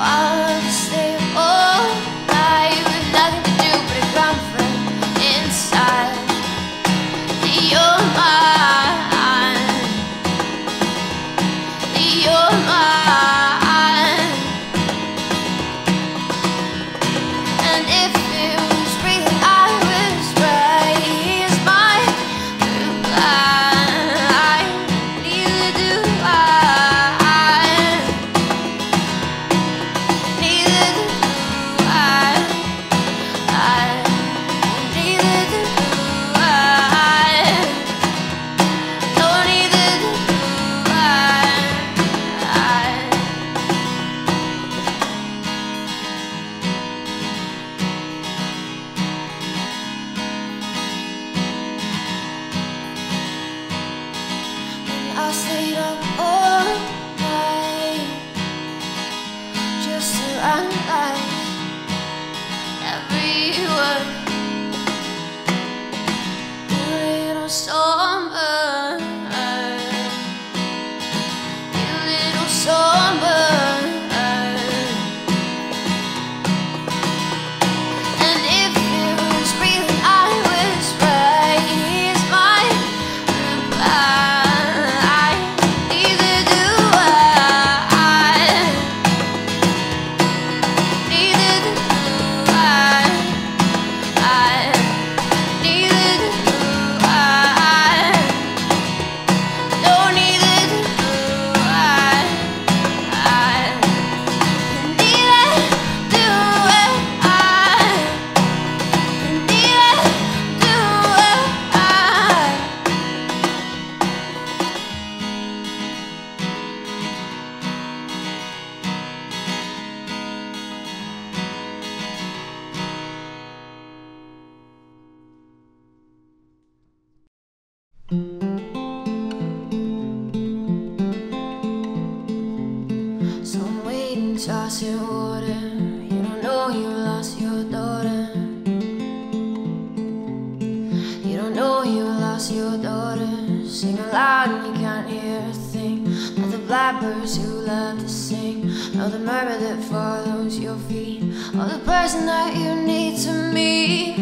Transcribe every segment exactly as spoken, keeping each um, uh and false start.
I stayed up all night just to analyze every word. The little summer, the little summer, and if it was real, I was right. Here's my reply. Toss in water, you don't know you lost your daughter. You don't know you lost your daughter. Singing loud and you can't hear a thing. Not the blackbirds who love to sing, nor the murmur that follows your feet, or the person that you need to meet.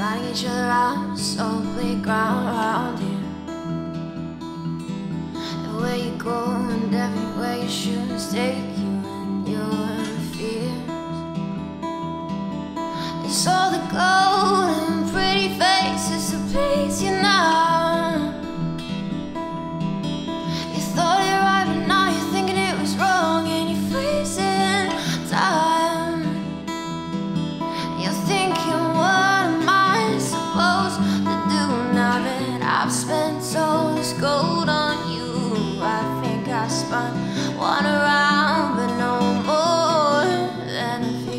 Riding each other out, so playground around here. Everywhere you go and everywhere your shoes take you and your fears. saw the gold and pretty faces, so please, you know, you thought it right, but now you're thinking it was wrong, and you're freezing time. You're thinking, what am I supposed to do now that I've spent all this gold on you? I think I spun one around, but no more than a few.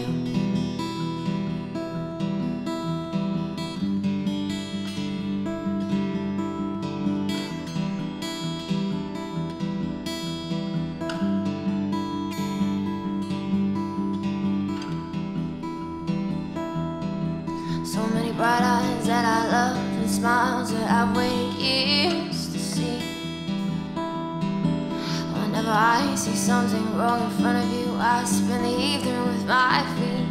So many bright eyes that I loved and smiles that I've waited years to see. Whenever I see something wrong in front of you, I spend the evening with my feet.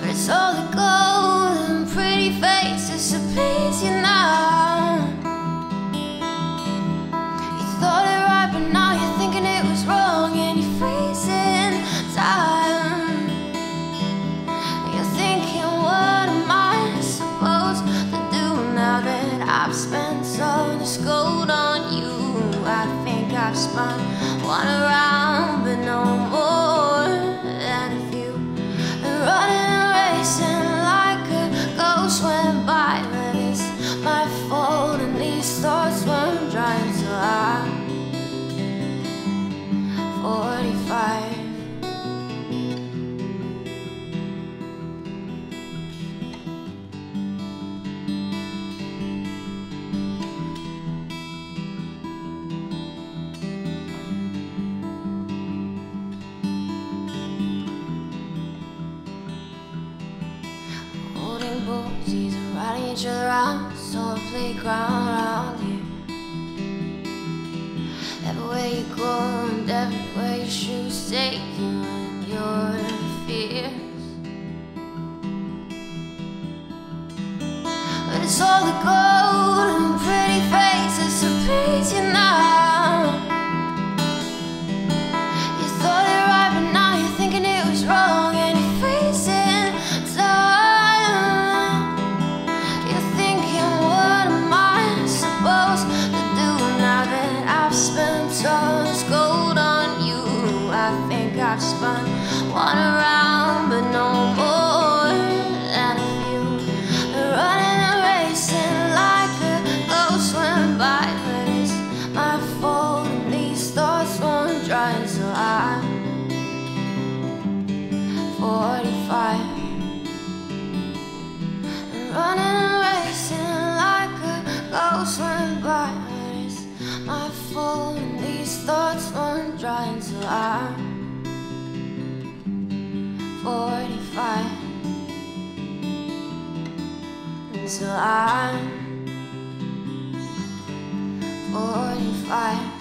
But it's all the gold and pretty faces, so please, you know, you thought it right, but now you're thinking it was wrong, and you're freezing time. You're thinking, what am I supposed to do now that I've spent all this gold on you? I think I've spun one around, but no more than a few. And running and racing like a ghost went by, but it's my fault and these thoughts weren't drying, so I'm forty-five. These are riding each other around, so a playground around here. Everywhere you go and everywhere your shoes take you and your fears. But it's all the gold and pretty faces, so please, you know, you thought it right, but now you're thinking it was wrong, and you're freezing time. I've spun one around, but no more than a few. Running and racing like a ghost went by, but it's my fault and these thoughts won't dry until I'm forty-five. And running and racing like a ghost went by, but it's my fault and these thoughts won't dry until I'm forty-five, until I'm forty-five.